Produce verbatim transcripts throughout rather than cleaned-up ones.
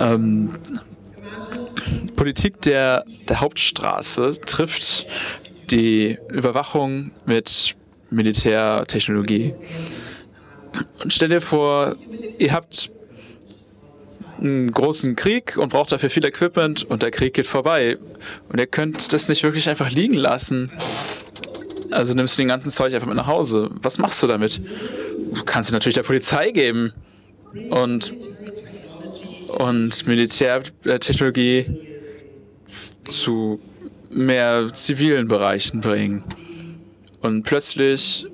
Ähm, Politik der, der Hauptstraße trifft die Überwachung mit Militärtechnologie. Und stell dir vor, ihr habt einen großen Krieg und braucht dafür viel Equipment und der Krieg geht vorbei. Und ihr könnt das nicht wirklich einfach liegen lassen. Also nimmst du den ganzen Zeug einfach mit nach Hause. Was machst du damit? Du kannst es natürlich der Polizei geben. Und, und Militärtechnologie zu mehr zivilen Bereichen bringen. Und plötzlich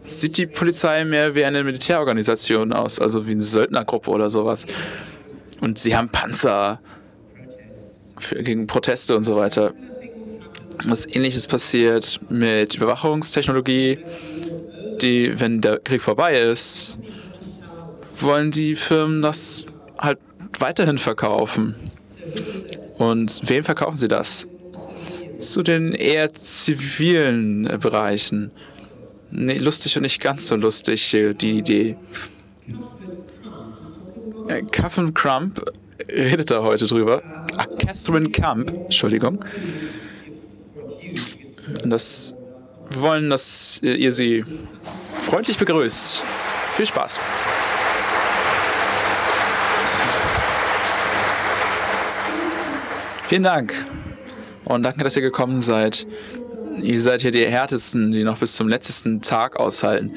sieht die Polizei mehr wie eine Militärorganisation aus, also wie eine Söldnergruppe oder sowas. Und sie haben Panzer für, gegen Proteste und so weiter. Was Ähnliches passiert mit Überwachungstechnologie, die, wenn der Krieg vorbei ist, wollen die Firmen das halt weiterhin verkaufen. Und wem verkaufen sie das? Zu den eher zivilen Bereichen. Nee, lustig und nicht ganz so lustig, die Idee. Catherine Crump redet da heute drüber. Ach, Catherine Crump, Entschuldigung. Das, wir wollen, dass ihr sie freundlich begrüßt. Viel Spaß. Vielen Dank. Und danke, dass ihr gekommen seid. Ihr seid hier die Härtesten, die noch bis zum letzten Tag aushalten.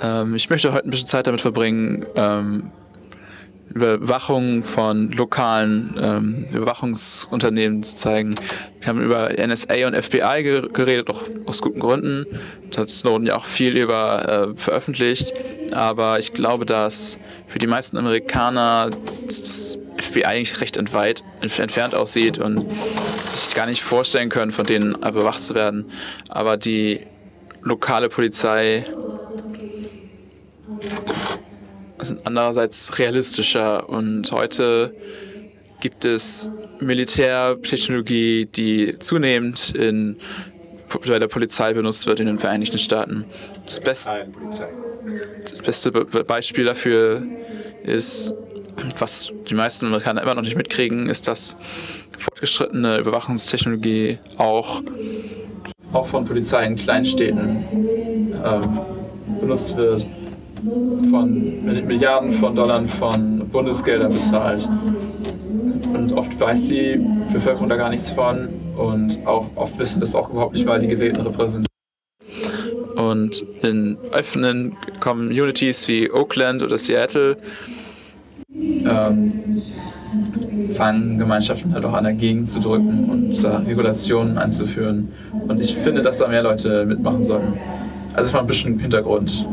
Ähm, ich möchte heute ein bisschen Zeit damit verbringen, ähm, Überwachung von lokalen ähm, Überwachungsunternehmen zu zeigen. Wir haben über N S A und F B I geredet, auch aus guten Gründen. Das hat Snowden ja auch viel über äh, veröffentlicht. Aber ich glaube, dass für die meisten Amerikaner das F B I eigentlich recht entweit, entfernt aussieht und sich gar nicht vorstellen können, von denen bewacht zu werden. Aber die lokale Polizei ist andererseits realistischer. Und heute gibt es Militärtechnologie, die zunehmend in, bei der Polizei benutzt wird in den Vereinigten Staaten. Das, Best, das beste Be- Beispiel dafür ist, was die meisten Amerikaner immer noch nicht mitkriegen, ist, dass fortgeschrittene Überwachungstechnologie auch, auch von Polizei in Kleinstädten äh, benutzt wird, von Milliarden von Dollar von Bundesgeldern bezahlt. Und oft weiß die Bevölkerung da gar nichts von und auch oft wissen das auch überhaupt nicht, weil die gewählten Repräsentanten. Und in offenen Communities wie Oakland oder Seattle Ähm, fangen Gemeinschaften halt auch an, dagegen zu drücken und da Regulationen einzuführen. Und ich finde, dass da mehr Leute mitmachen sollten. Also es war ein bisschen Hintergrund.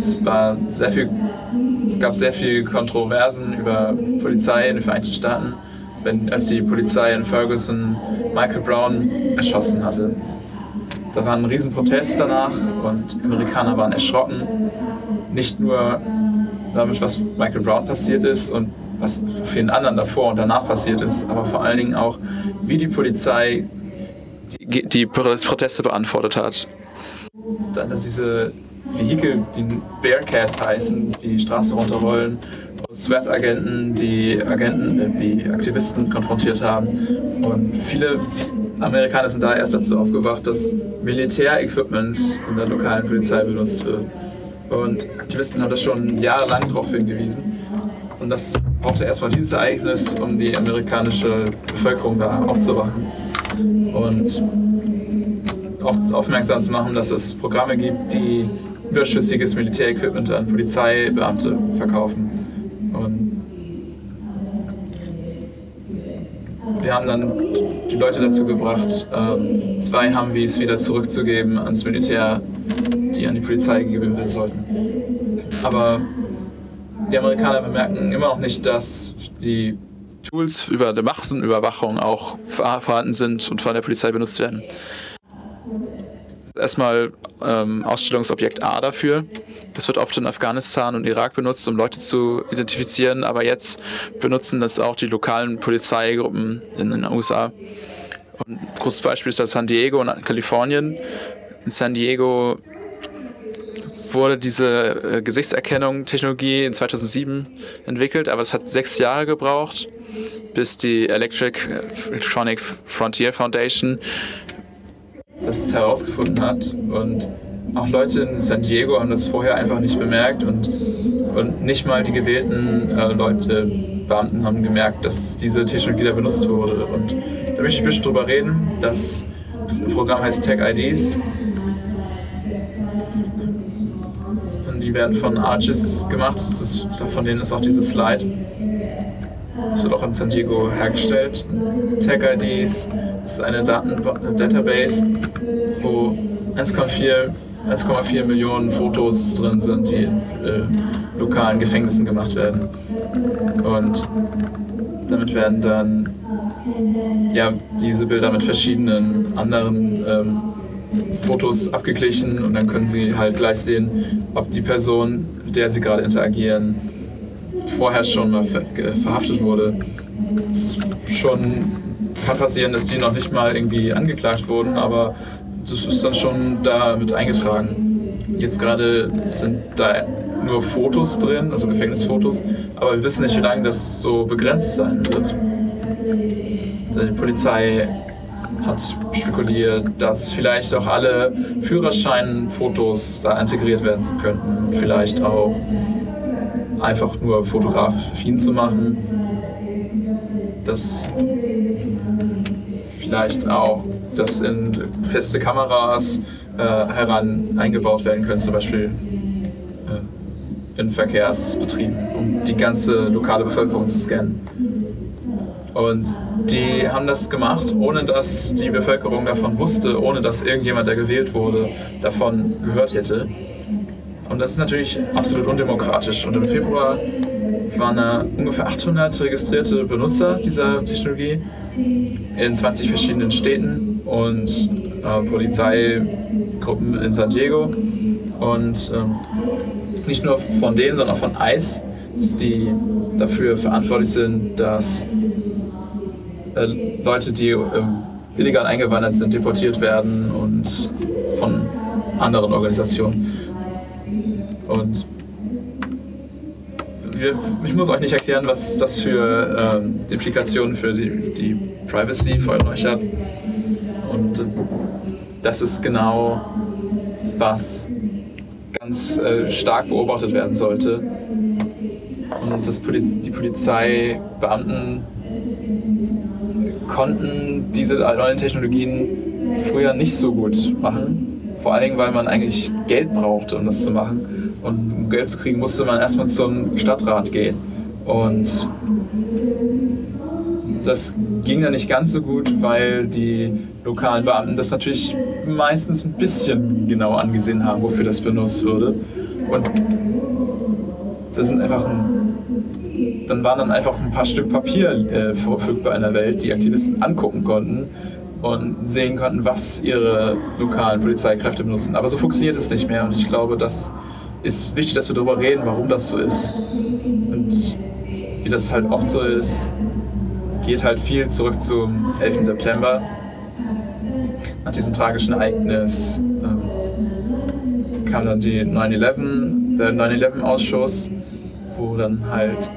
Es war sehr viel, es gab sehr viel Kontroversen über Polizei in den Vereinigten Staaten, wenn, als die Polizei in Ferguson Michael Brown erschossen hatte. Da war ein riesen Protest danach und Amerikaner waren erschrocken. Nicht nur damit, was Michael Brown passiert ist und was vielen anderen davor und danach passiert ist, aber vor allen Dingen auch, wie die Polizei die, die Proteste beantwortet hat. Dann, dass diese Vehikel, die Bearcats heißen, die Straße runterrollen, SWAT-Agenten, die Agenten, die Aktivisten konfrontiert haben. Und viele Amerikaner sind da erst dazu aufgewacht, dass Militärequipment in der lokalen Polizei benutzt wird. Und Aktivisten haben das schon jahrelang darauf hingewiesen. Und das brauchte erstmal dieses Ereignis, um die amerikanische Bevölkerung da aufzuwachen und oft aufmerksam zu machen, dass es Programme gibt, die überschüssiges Militärequipment an Polizeibeamte verkaufen. Und wir haben dann die Leute dazu gebracht, zwei Humvees wieder zurückzugeben ans Militär, die an die Polizei gegeben werden sollten. Aber die Amerikaner bemerken immer noch nicht, dass die Tools über die Massenüberwachung auch vorhanden sind und von der Polizei benutzt werden. Erstmal ähm, Ausstellungsobjekt A dafür. Das wird oft in Afghanistan und Irak benutzt, um Leute zu identifizieren, aber jetzt benutzen das auch die lokalen Polizeigruppen in den U S A. Und ein großes Beispiel ist das San Diego in Kalifornien. In San Diego wurde diese äh, Gesichtserkennung-Technologie in zweitausendsieben entwickelt, aber es hat sechs Jahre gebraucht, bis die Electric, äh, Electronic Frontier Foundation das herausgefunden hat. Und auch Leute in San Diego haben das vorher einfach nicht bemerkt, und, und nicht mal die gewählten äh, Leute, Beamten haben gemerkt, dass diese Technologie da benutzt wurde. Und da möchte ich ein bisschen drüber reden. Das Programm heißt Tech I Ds. Und die werden von Arches gemacht. Das ist, von denen ist auch dieses Slide. Das wird auch in San Diego hergestellt. Tech I Ds ist eine Daten eine Database, wo eins Komma vier Millionen Fotos drin sind, die äh, lokalen Gefängnissen gemacht werden. Und damit werden dann ja, diese Bilder mit verschiedenen anderen ähm, Fotos abgeglichen, und dann können Sie halt gleich sehen, ob die Person, mit der Sie gerade interagieren, vorher schon mal ver verhaftet wurde. Es schon kann passieren, dass die noch nicht mal irgendwie angeklagt wurden, aber das ist dann schon da mit eingetragen. Jetzt gerade sind da nur Fotos drin, also Gefängnisfotos, aber wir wissen nicht, wie lange das so begrenzt sein wird. Die Polizei hat spekuliert, dass vielleicht auch alle Führerscheinfotos da integriert werden könnten, vielleicht auch einfach nur Fotografien zu machen, dass vielleicht auch das in feste Kameras äh, heran eingebaut werden können, zum Beispiel in Verkehrsbetrieben, um die ganze lokale Bevölkerung zu scannen. Und die haben das gemacht, ohne dass die Bevölkerung davon wusste, ohne dass irgendjemand, der gewählt wurde, davon gehört hätte. Und das ist natürlich absolut undemokratisch. Und im Februar waren da ungefähr achthundert registrierte Benutzer dieser Technologie in zwanzig verschiedenen Städten und äh, Polizeigruppen in San Diego. Und ähm, nicht nur von denen, sondern auch von I C E, die dafür verantwortlich sind, dass äh, Leute, die äh, illegal eingewandert sind, deportiert werden, und von anderen Organisationen. Und wir, ich muss euch nicht erklären, was das für äh, Implikationen für die, die Privacy von euch hat. Und äh, das ist genau, was ganz äh, stark beobachtet werden sollte. Und das Poliz die Polizeibeamten konnten diese neuen Technologien früher nicht so gut machen. Vor allen Dingen, weil man eigentlich Geld brauchte, um das zu machen. Und um Geld zu kriegen, musste man erstmal zum Stadtrat gehen. Und das ging dann nicht ganz so gut, weil die lokalen Beamten das natürlich meistens ein bisschen genau angesehen haben, wofür das benutzt würde. Und das sind einfach ein, dann waren dann einfach ein paar Stück Papier äh, verfügbar in der Welt, die Aktivisten angucken konnten und sehen konnten, was ihre lokalen Polizeikräfte benutzen. Aber so funktioniert es nicht mehr, und ich glaube, das ist wichtig, dass wir darüber reden, warum das so ist. Und wie das halt oft so ist, geht halt viel zurück zum elften September, nach diesem tragischen Ereignis ähm, kam dann die neun elf, der neun elf-Ausschuss, wo dann halt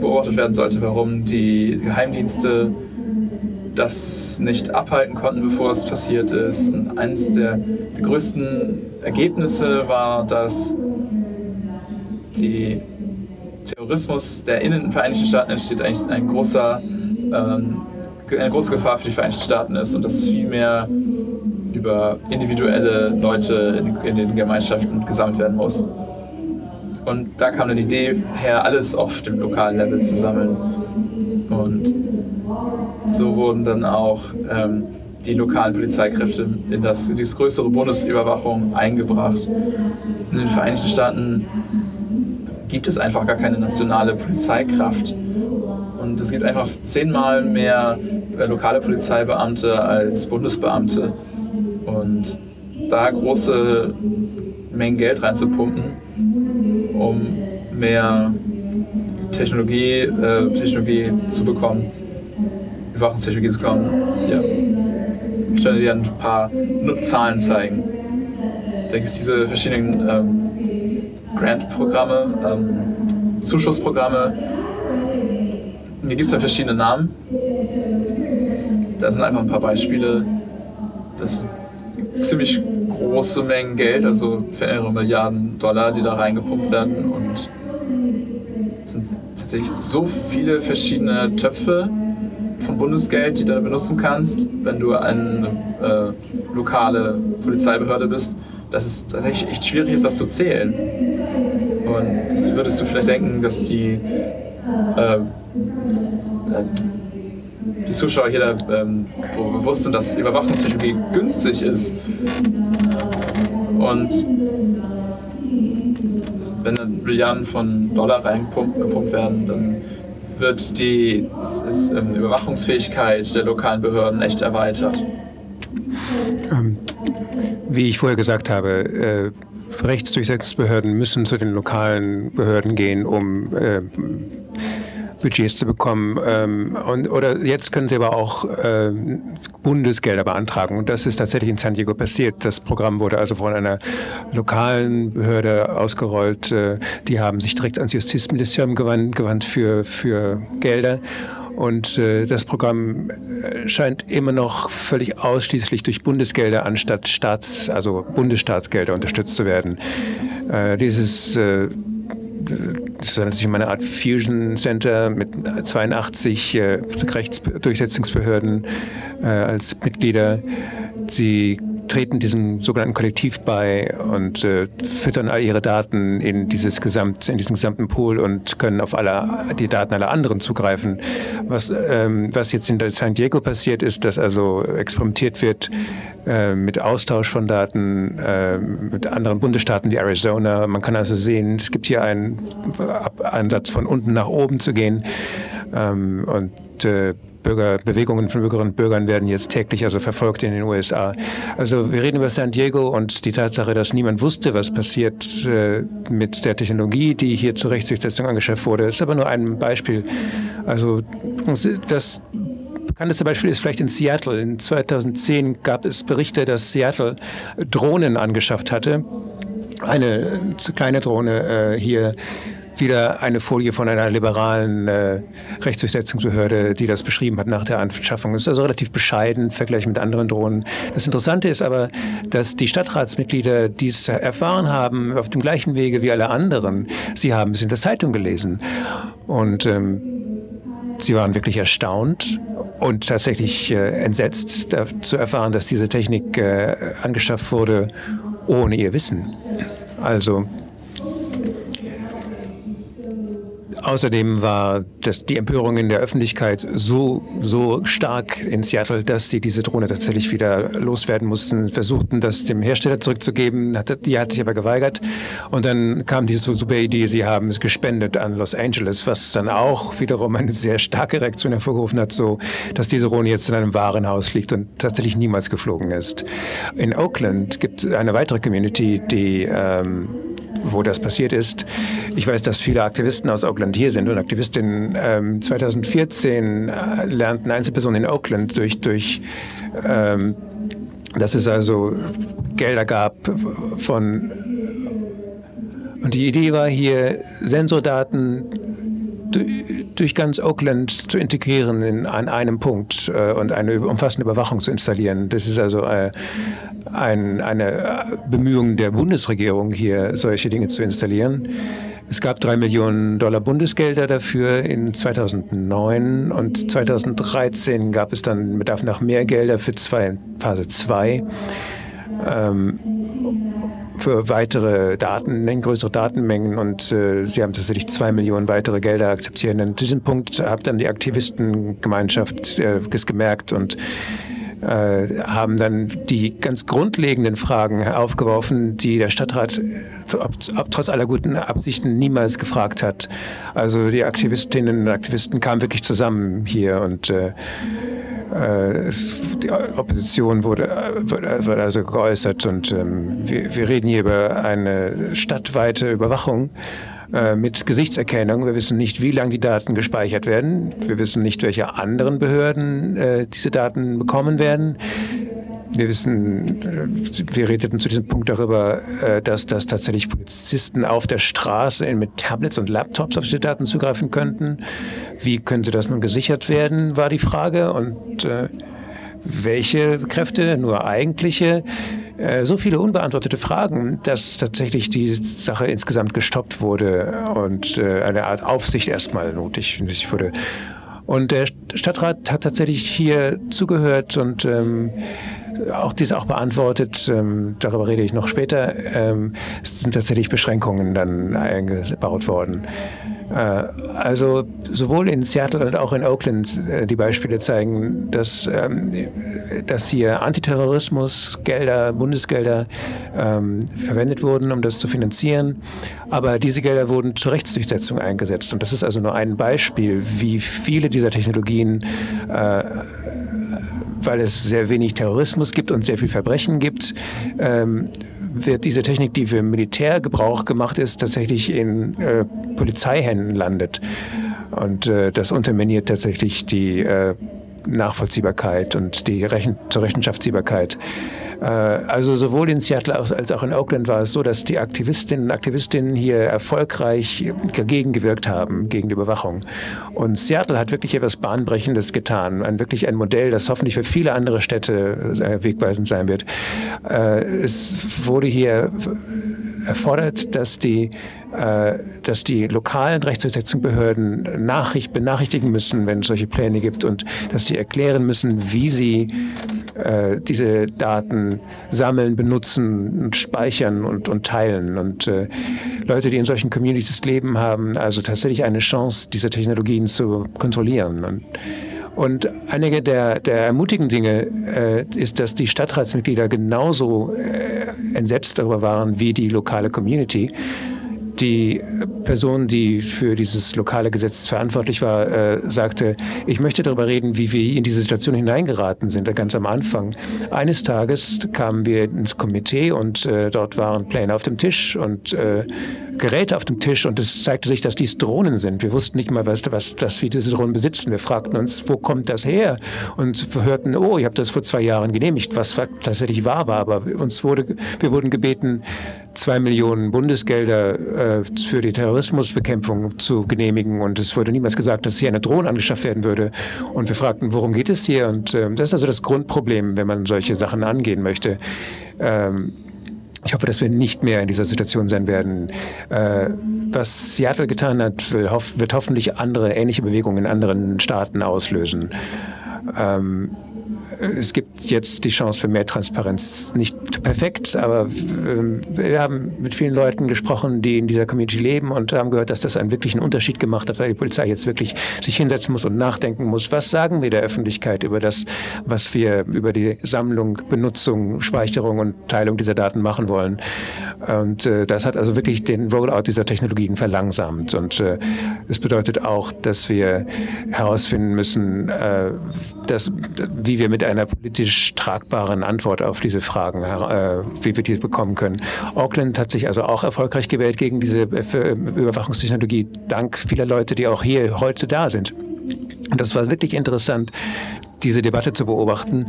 beobachtet werden sollte, warum die Geheimdienste das nicht abhalten konnten, bevor es passiert ist. Und eines der größten Ergebnisse war, dass die Terrorismus, der in den Vereinigten Staaten entsteht, eigentlich ein großer, ähm, eine große Gefahr für die Vereinigten Staaten ist, und dass viel mehr über individuelle Leute in, in den Gemeinschaften gesammelt werden muss. Und da kam dann die Idee her, alles auf dem lokalen Level zu sammeln. Und so wurden dann auch ähm, die lokalen Polizeikräfte in das, in die größere Bundesüberwachung eingebracht. In den Vereinigten Staaten gibt es einfach gar keine nationale Polizeikraft. Und es gibt einfach zehnmal mehr lokale Polizeibeamte als Bundesbeamte. Und da große Mengen Geld reinzupumpen, um mehr Technologie, äh, Technologie zu bekommen, Überwachungstechnologie zu bekommen, ja. Ich möchte dir ein paar Zahlen zeigen. Da gibt es diese verschiedenen ähm, Grant-Programme, ähm, Zuschussprogramme. Hier gibt es ja verschiedene Namen. Da sind einfach ein paar Beispiele. Das sind ziemlich große Mengen Geld, also mehrere Milliarden Dollar, die da reingepumpt werden. Und es sind tatsächlich so viele verschiedene Töpfe von Bundesgeld, die du benutzen kannst, wenn du eine äh, lokale Polizeibehörde bist, dass es tatsächlich echt schwierig ist, das zu zählen. Und jetzt würdest du vielleicht denken, dass die, äh, die Zuschauer hier da, ähm, bewusst sind, dass Überwachungstechnologie günstig ist. Und wenn dann Milliarden von Dollar reingepumpt werden, dann wird die ist, ähm, Überwachungsfähigkeit der lokalen Behörden echt erweitert. Ähm, wie ich vorher gesagt habe, äh, Rechtsdurchsetzungsbehörden müssen zu den lokalen Behörden gehen, um äh, Budgets zu bekommen. Ähm, und, oder jetzt können sie aber auch äh, Bundesgelder beantragen. Und das ist tatsächlich in San Diego passiert. Das Programm wurde also von einer lokalen Behörde ausgerollt. Äh, die haben sich direkt ans Justizministerium gewandt, gewandt für, für Gelder. Und äh, das Programm scheint immer noch völlig ausschließlich durch Bundesgelder anstatt Staats-, also Bundesstaatsgelder unterstützt zu werden. Äh, dieses äh, Das ist natürlich eine Art Fusion Center mit zweiundachtzig äh, Rechtsdurchsetzungsbehörden äh, als Mitglieder. Sie treten diesem sogenannten Kollektiv bei und äh, füttern all ihre Daten in, dieses Gesamt, in diesen gesamten Pool und können auf alle, die Daten aller anderen zugreifen. Was, ähm, was jetzt in San Diego passiert ist, dass also experimentiert wird äh, mit Austausch von Daten äh, mit anderen Bundesstaaten wie Arizona. Man kann also sehen, es gibt hier einen Ansatz, von unten nach oben zu gehen ähm, und äh, Bürger, Bewegungen von Bürgerinnen und Bürgern werden jetzt täglich also verfolgt in den U S A. Also wir reden über San Diego und die Tatsache, dass niemand wusste, was passiert äh, mit der Technologie, die hier zur Rechtsdurchsetzung angeschafft wurde, ist aber nur ein Beispiel. Also das bekannteste Beispiel ist vielleicht in Seattle. In zweitausendzehn gab es Berichte, dass Seattle Drohnen angeschafft hatte. Eine zu kleine Drohne äh, hier. Wieder eine Folie von einer liberalen äh, Rechtsdurchsetzungsbehörde, die das beschrieben hat nach der Anschaffung. Das ist also relativ bescheiden im Vergleich mit anderen Drohnen. Das Interessante ist aber, dass die Stadtratsmitglieder dies erfahren haben auf dem gleichen Wege wie alle anderen. Sie haben es in der Zeitung gelesen und ähm, sie waren wirklich erstaunt und tatsächlich äh, entsetzt da, zu erfahren, dass diese Technik äh, angeschafft wurde ohne ihr Wissen. Also außerdem war das, die Empörung in der Öffentlichkeit so, so stark in Seattle, dass sie diese Drohne tatsächlich wieder loswerden mussten, versuchten, das dem Hersteller zurückzugeben. Die hat sich aber geweigert. Und dann kam diese super Idee, sie haben es gespendet an Los Angeles, was dann auch wiederum eine sehr starke Reaktion hervorgerufen hat, so dass diese Drohne jetzt in einem Warenhaus liegt und tatsächlich niemals geflogen ist. In Oakland gibt es eine weitere Community, die ähm, wo das passiert ist. Ich weiß, dass viele Aktivisten aus Oakland hier sind und Aktivistinnen. Ähm, zweitausendvierzehn äh, lernten Einzelpersonen in Oakland durch, durch ähm, dass es also Gelder gab von, und die Idee war hier, Sensordaten durch ganz Oakland zu integrieren in, an einem Punkt äh, und eine umfassende Überwachung zu installieren. Das ist also äh, ein, eine Bemühung der Bundesregierung, hier solche Dinge zu installieren. Es gab drei Millionen Dollar Bundesgelder dafür in zweitausendneun und zweitausenddreizehn gab es dann Bedarf nach mehr Gelder für zwei, Phase zwei. Ähm, für weitere Daten, größere Datenmengen und äh, sie haben tatsächlich zwei Millionen weitere Gelder akzeptiert. An diesem Punkt hat dann die Aktivistengemeinschaft äh, es gemerkt und äh, haben dann die ganz grundlegenden Fragen aufgeworfen, die der Stadtrat ob, ob, trotz aller guten Absichten niemals gefragt hat. Also die Aktivistinnen und Aktivisten kamen wirklich zusammen hier und äh, die Opposition wurde, wurde also geäußert und ähm, wir, wir reden hier über eine stadtweite Überwachung äh, mit Gesichtserkennung. Wir wissen nicht, wie lange die Daten gespeichert werden. Wir wissen nicht, welche anderen Behörden äh, diese Daten bekommen werden. Wir wissen, wir redeten zu diesem Punkt darüber, dass, dass tatsächlich Polizisten auf der Straße mit Tablets und Laptops auf diese Daten zugreifen könnten. Wie könnte das nun gesichert werden, war die Frage. Und äh, welche Kräfte, nur eigentliche? Äh, so viele unbeantwortete Fragen, dass tatsächlich die Sache insgesamt gestoppt wurde und äh, eine Art Aufsicht erstmal nötig wurde. Und der Stadtrat hat tatsächlich hier zugehört und ähm, auch dies auch beantwortet. Ähm, darüber rede ich noch später. Ähm, es sind tatsächlich Beschränkungen dann eingebaut worden. Äh, also sowohl in Seattle und auch in Oakland äh, die Beispiele zeigen, dass, ähm, dass hier Antiterrorismusgelder, Bundesgelder ähm, verwendet wurden, um das zu finanzieren. Aber diese Gelder wurden zur Rechtsdurchsetzung eingesetzt. Und das ist also nur ein Beispiel, wie viele diese dieser Technologien, äh, weil es sehr wenig Terrorismus gibt und sehr viel Verbrechen gibt, ähm, wird diese Technik, die für Militärgebrauch gemacht ist, tatsächlich in äh, Polizeihänden landet. Und äh, das unterminiert tatsächlich die äh, Nachvollziehbarkeit und die Rechen- zur Rechenschaftsziehbarkeit. Äh, also sowohl in Seattle als auch in Oakland war es so, dass die Aktivistinnen und Aktivistinnen hier erfolgreich dagegen gewirkt haben, gegen die Überwachung. Und Seattle hat wirklich etwas Bahnbrechendes getan, ein, wirklich ein Modell, das hoffentlich für viele andere Städte äh, wegweisend sein wird. Äh, es wurde hier erfordert, dass die, äh, dass die lokalen Rechtsdurchsetzungsbehörden Nachricht benachrichtigen müssen, wenn es solche Pläne gibt, und dass die erklären müssen, wie sie äh, diese Daten sammeln, benutzen und speichern und, und teilen. Und äh, Leute, die in solchen Communities leben, haben also tatsächlich eine Chance, diese Technologien zu kontrollieren. Und, Und einige der, der ermutigenden Dinge äh, ist, dass die Stadtratsmitglieder genauso äh, entsetzt darüber waren wie die lokale Community. Die Person, die für dieses lokale Gesetz verantwortlich war, äh, sagte, ich möchte darüber reden, wie wir in diese Situation hineingeraten sind, ganz am Anfang. Eines Tages kamen wir ins Komitee und äh, dort waren Pläne auf dem Tisch und äh, Geräte auf dem Tisch, und es zeigte sich, dass dies Drohnen sind. Wir wussten nicht mal, was, was, dass wir diese Drohnen besitzen. Wir fragten uns, wo kommt das her? Und hörten, oh, ich habe das vor zwei Jahren genehmigt, was tatsächlich wahr war. Aber uns wurde, wir wurden gebeten, zwei Millionen Bundesgelder äh, für die Terrorismusbekämpfung zu genehmigen, und es wurde niemals gesagt, dass hier eine Drohne angeschafft werden würde. Und wir fragten, worum geht es hier? Und äh, das ist also das Grundproblem, wenn man solche Sachen angehen möchte. Ähm, Ich hoffe, dass wir nicht mehr in dieser Situation sein werden. Äh, was Seattle getan hat, will hof- wird hoffentlich andere ähnliche Bewegungen in anderen Staaten auslösen. Ähm, es gibt jetzt die Chance für mehr Transparenz. Nicht perfekt, aber äh, wir haben mit vielen Leuten gesprochen, die in dieser Community leben, und haben gehört, dass das einen wirklichen Unterschied gemacht hat, weil die Polizei jetzt wirklich sich hinsetzen muss und nachdenken muss, was sagen wir der Öffentlichkeit über das, was wir über die Sammlung, Benutzung, Speicherung und Teilung dieser Daten machen wollen. Und äh, das hat also wirklich den Rollout dieser Technologien verlangsamt. Und äh, es bedeutet auch, dass wir herausfinden müssen, äh, dass, wie wir mit einer politisch tragbaren Antwort auf diese Fragen, äh, wie wir die bekommen können. Oakland hat sich also auch erfolgreich gewählt gegen diese Überwachungstechnologie, dank vieler Leute, die auch hier heute da sind. Und das war wirklich interessant, diese Debatte zu beobachten.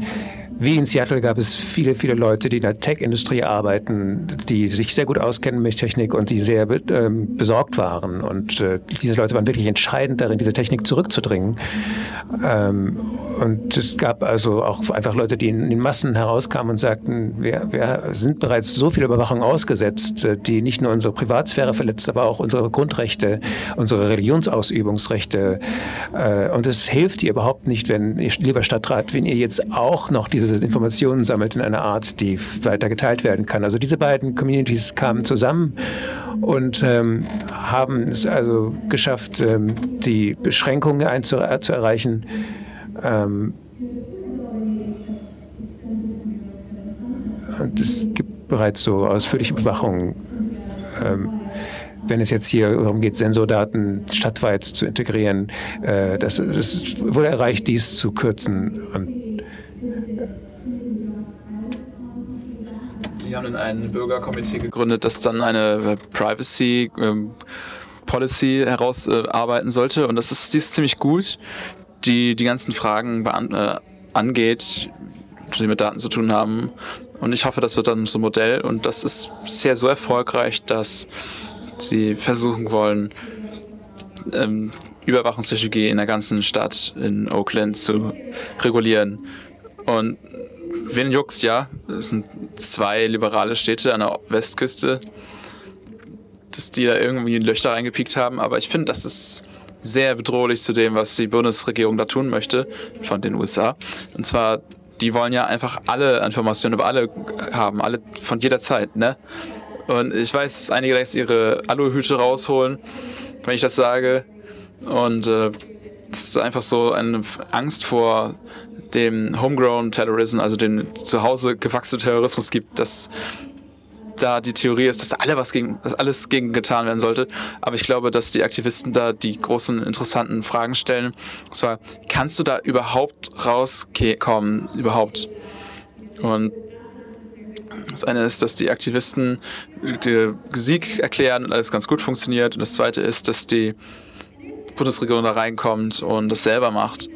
Wie in Seattle gab es viele, viele Leute, die in der Tech-Industrie arbeiten, die sich sehr gut auskennen mit Technik und die sehr ähm, besorgt waren. Und äh, diese Leute waren wirklich entscheidend darin, diese Technik zurückzudrängen. Ähm, und es gab also auch einfach Leute, die in den Massen herauskamen und sagten, wir, wir sind bereits so viel Überwachung ausgesetzt, die nicht nur unsere Privatsphäre verletzt, aber auch unsere Grundrechte, unsere Religionsausübungsrechte. Äh, und es hilft ihr überhaupt nicht, wenn, lieber Stadtrat, wenn ihr jetzt auch noch diese Informationen sammelt in einer Art, die weiter geteilt werden kann. Also diese beiden Communities kamen zusammen und ähm, haben es also geschafft, ähm, die Beschränkungen einzu- zu erreichen. Ähm und es gibt bereits so ausführliche Überwachung. Ähm Wenn es jetzt hier darum geht, Sensordaten stadtweit zu integrieren, äh, das, das wurde erreicht, dies zu kürzen. Und Sie haben ein Bürgerkomitee gegründet, das dann eine Privacy ähm, Policy herausarbeiten äh, sollte, und das ist, die ist ziemlich gut, die die ganzen Fragen beant- äh, angeht. die mit Daten zu tun haben. Und ich hoffe, das wird dann so ein Modell. Und das ist bisher so erfolgreich, dass sie versuchen wollen, ähm, Überwachungstechnologie in der ganzen Stadt in Oakland zu regulieren. Und wen juckt's, ja? Es sind zwei liberale Städte an der Westküste, dass die da irgendwie Löcher reingepiekt haben. Aber ich finde, das ist sehr bedrohlich zu dem, was die Bundesregierung da tun möchte, von den U S A. Und zwar, die wollen ja einfach alle Informationen über alle haben, alle von jeder Zeit, ne? Und ich weiß, dass einige jetzt ihre Aluhüte rausholen, wenn ich das sage. Und äh, das ist einfach so eine Angst vor dem Homegrown Terrorism, also dem zu Hause gewachsenen Terrorismus gibt, dass da die Theorie ist, dass alle was gegen, dass alles gegen getan werden sollte. Aber ich glaube, dass die Aktivisten da die großen, interessanten Fragen stellen. Und zwar, kannst du da überhaupt rauskommen? Überhaupt? Und das eine ist, dass die Aktivisten den Sieg erklären und alles ganz gut funktioniert. Und das zweite ist, dass die Bundesregierung da reinkommt und das selber macht.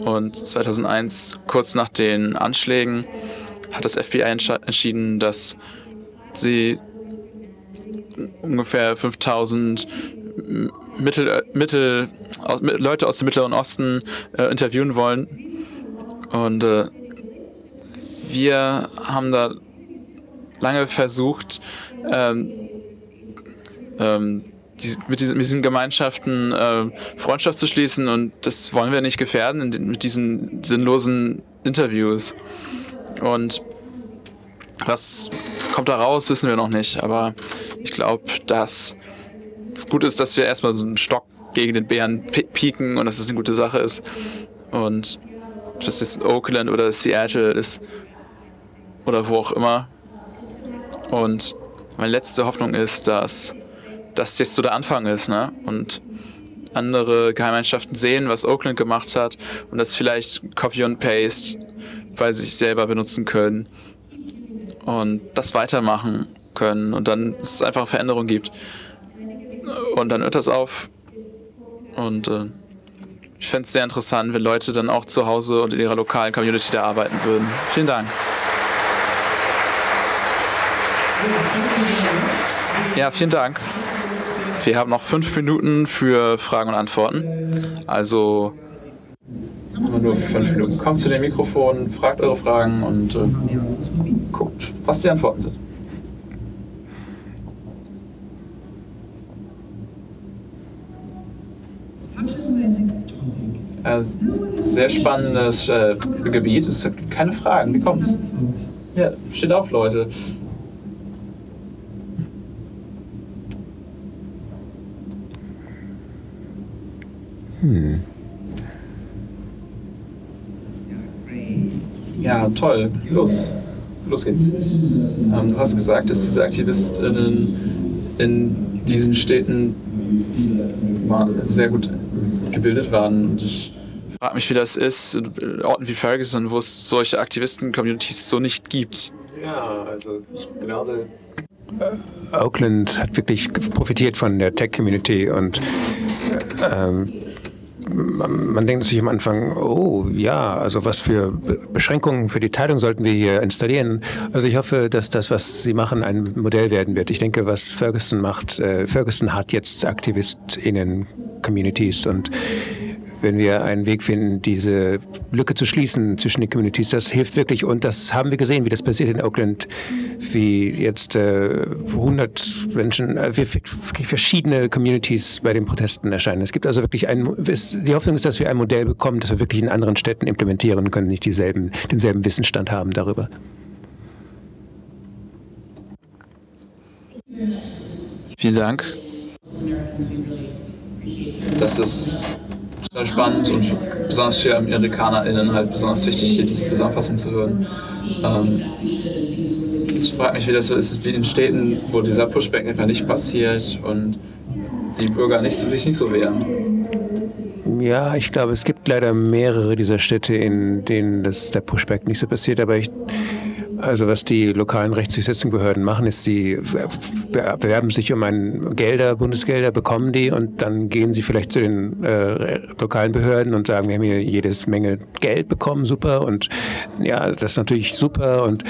Und zweitausendeins, kurz nach den Anschlägen, hat das F B I entschieden, dass sie ungefähr fünftausend Mittel, Mittel, Leute aus dem Mittleren Osten äh, interviewen wollen. Und äh, wir haben da lange versucht, ähm, ähm, die, mit, diesen, mit diesen Gemeinschaften äh, Freundschaft zu schließen, und das wollen wir nicht gefährden in, mit diesen sinnlosen Interviews. Und was kommt da raus, wissen wir noch nicht, aber ich glaube, dass es gut ist, dass wir erstmal so einen Stock gegen den Bären pieken und dass es eine gute Sache ist. Und dass es Oakland oder Seattle ist oder wo auch immer. Und meine letzte Hoffnung ist, dass das jetzt so der Anfang ist, ne? Und andere Geheimeinschaften sehen, was Oakland gemacht hat, und das vielleicht Copy und Paste, weil sie sich selber benutzen können und das weitermachen können, und dann ist es einfach eine Veränderung gibt. Und dann hört das auf. Und äh, ich fände es sehr interessant, wenn Leute dann auch zu Hause und in ihrer lokalen Community da arbeiten würden. Vielen Dank. Ja, vielen Dank. Wir haben noch fünf Minuten für Fragen und Antworten. Also immer nur fünf Minuten. Kommt zu den Mikrofonen, fragt eure Fragen und äh, guckt, was die Antworten sind. Äh, sehr spannendes äh, Gebiet. Es gibt keine Fragen. Wie kommt's? Ja, steht auf, Leute. Hm. Ja, toll. Los. Los geht's. Ähm, du hast gesagt, dass diese AktivistInnen in diesen Städten sehr gut gebildet waren. Und ich frage mich, wie das ist in Orten wie Ferguson, wo es solche Aktivisten-Communities so nicht gibt. Ja, also ich glaube, Oakland hat wirklich profitiert von der Tech-Community, und ähm, man denkt natürlich am Anfang, oh ja, also was für Beschränkungen für die Teilung sollten wir hier installieren. Also ich hoffe, dass das, was Sie machen, ein Modell werden wird. Ich denke, was Ferguson macht, äh, Ferguson hat jetzt AktivistInnen-Communities, und wenn wir einen Weg finden, diese Lücke zu schließen zwischen den Communities, das hilft wirklich. Und das haben wir gesehen, wie das passiert in Oakland, wie jetzt äh, hundert Menschen, äh, verschiedene Communities bei den Protesten erscheinen. Es gibt also wirklich ein, es, die Hoffnung ist, dass wir ein Modell bekommen, das wir wirklich in anderen Städten implementieren können, nicht dieselben, denselben Wissensstand haben darüber. Vielen Dank. Das ist spannend und besonders für AmerikanerInnen halt besonders wichtig, hier diese Zusammenfassung zu hören. Ähm, ich frage mich, wie das so ist, wie in Städten, wo dieser Pushback einfach nicht passiert und die Bürger nicht, sich nicht so wehren. Ja, ich glaube, es gibt leider mehrere dieser Städte, in denen das, der Pushback nicht so passiert, aber ich Also was die lokalen rechtsdurchsetzenden Behörden machen, ist, sie bewerben sich um ein Gelder, Bundesgelder, bekommen die und dann gehen sie vielleicht zu den äh, lokalen Behörden und sagen, wir haben hier jedes Menge Geld bekommen, super, und ja, das ist natürlich super, und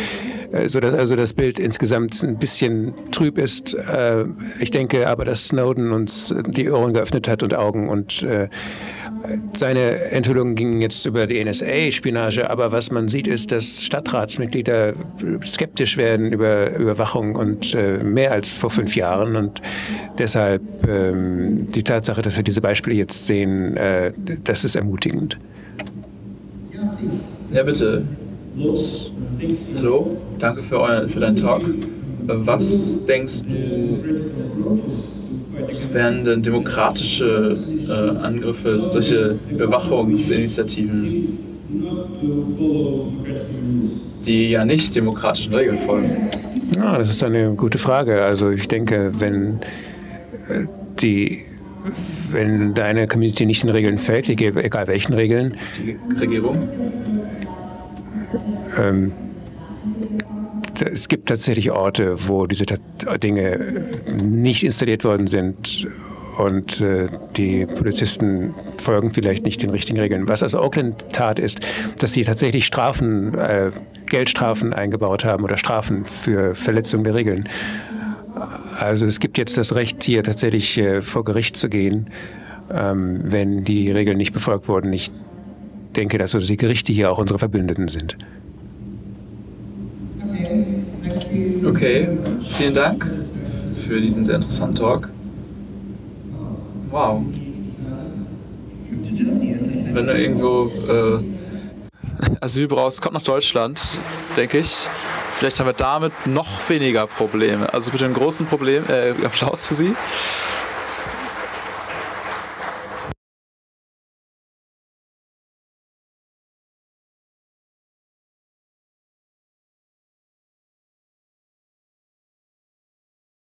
äh, so dass also das Bild insgesamt ein bisschen trüb ist. Äh, ich denke aber, dass Snowden uns die Ohren geöffnet hat und Augen, und äh, seine Enthüllungen gingen jetzt über die N S A-Spionage, aber was man sieht, ist, dass Stadtratsmitglieder skeptisch werden über Überwachung, und äh, mehr als vor fünf Jahren. Und deshalb ähm, die Tatsache, dass wir diese Beispiele jetzt sehen, äh, das ist ermutigend. Ja, bitte. Los. Hallo, danke für, euer, für deinen Talk. Was denkst du, wären denn demokratische äh, Angriffe, solche Überwachungsinitiativen, die ja nicht demokratischen Regeln folgen? Ja, das ist eine gute Frage. Also ich denke, wenn die wenn deine Community nicht den Regeln fällt, egal welchen Regeln. Die Regierung? Ähm, Es gibt tatsächlich Orte, wo diese Dinge nicht installiert worden sind, und äh, die Polizisten folgen vielleicht nicht den richtigen Regeln. Was also Oakland tat, ist, dass sie tatsächlich Strafen, äh, Geldstrafen eingebaut haben oder Strafen für Verletzung der Regeln. Also es gibt jetzt das Recht, hier tatsächlich äh, vor Gericht zu gehen, ähm, wenn die Regeln nicht befolgt wurden. Ich denke, dass also die Gerichte hier auch unsere Verbündeten sind. Okay, vielen Dank für diesen sehr interessanten Talk. Wow. Wenn du irgendwo äh, Asyl brauchst, kommt nach Deutschland, denke ich. Vielleicht haben wir damit noch weniger Probleme. Also bitte einen großen Problem, äh, Applaus für Sie.